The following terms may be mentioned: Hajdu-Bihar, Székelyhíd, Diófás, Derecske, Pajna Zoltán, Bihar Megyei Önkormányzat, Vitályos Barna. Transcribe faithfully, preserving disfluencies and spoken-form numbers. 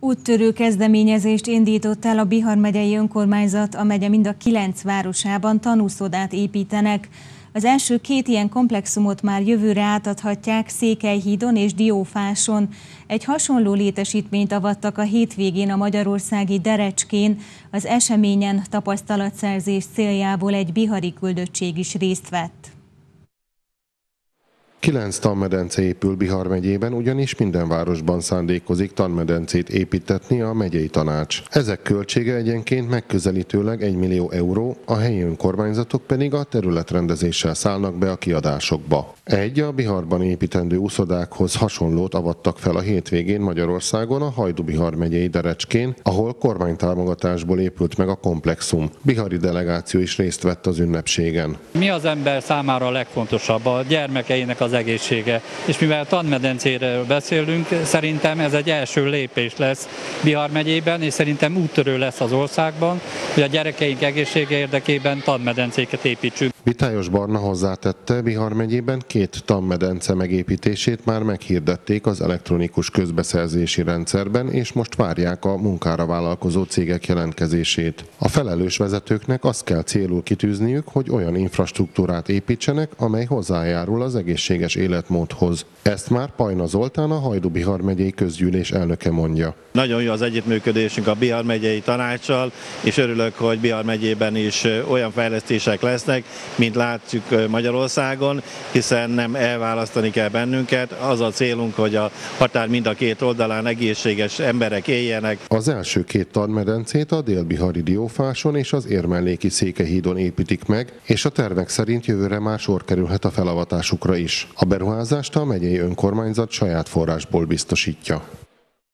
Úttörő kezdeményezést indított el a Bihar Megyei Önkormányzat, a megye mind a kilenc városában tanúszodát építenek. Az első két ilyen komplexumot már jövőre átadhatják Székelyhídon és Diófáson. Egy hasonló létesítményt avattak a hétvégén a magyarországi Derecskén. Az eseményen tapasztalatszerzés céljából egy bihari küldöttség is részt vett. Kilenc tanmedence épül Bihar megyében, ugyanis minden városban szándékozik tanmedencét építetni a megyei tanács. Ezek költsége egyenként megközelítőleg egy millió euró, a helyi önkormányzatok pedig a területrendezéssel szállnak be a kiadásokba. Egy a Biharban építendő uszodákhoz hasonlót avattak fel a hétvégén Magyarországon a Hajdu-Bihar megyei Derecskén, ahol kormánytámogatásból épült meg a komplexum. Bihari delegáció is részt vett az ünnepségen. Mi az ember számára a legfontosabb? A gyermekeinek az egészsége. És mivel a tanmedencéről beszélünk, szerintem ez egy első lépés lesz Bihar megyében, és szerintem úttörő lesz az országban, hogy a gyerekeink egészsége érdekében tanmedencéket építsünk. Vitályos Barna hozzátette, Bihar megyében két tanmedence megépítését már meghirdették az elektronikus közbeszerzési rendszerben, és most várják a munkára vállalkozó cégek jelentkezését. A felelős vezetőknek azt kell célul kitűzniük, hogy olyan infrastruktúrát építsenek, amely hozzájárul az egészséges életmódhoz. Ezt már Pajna Zoltán, a Hajdu-Bihar megyei közgyűlés elnöke mondja. Nagyon jó az együttműködésünk a Bihar megyei tanácssal, és örülök, hogy Bihar megyében is olyan fejlesztések lesznek, mint látjuk Magyarországon, hiszen nem elválasztani kell bennünket. Az a célunk, hogy a határ mind a két oldalán egészséges emberek éljenek. Az első két tanmedencét a dél-bihari Diófáson és az érmelléki Székelyhídon építik meg, és a tervek szerint jövőre már sor kerülhet a felavatásukra is. A beruházást a megyei önkormányzat saját forrásból biztosítja.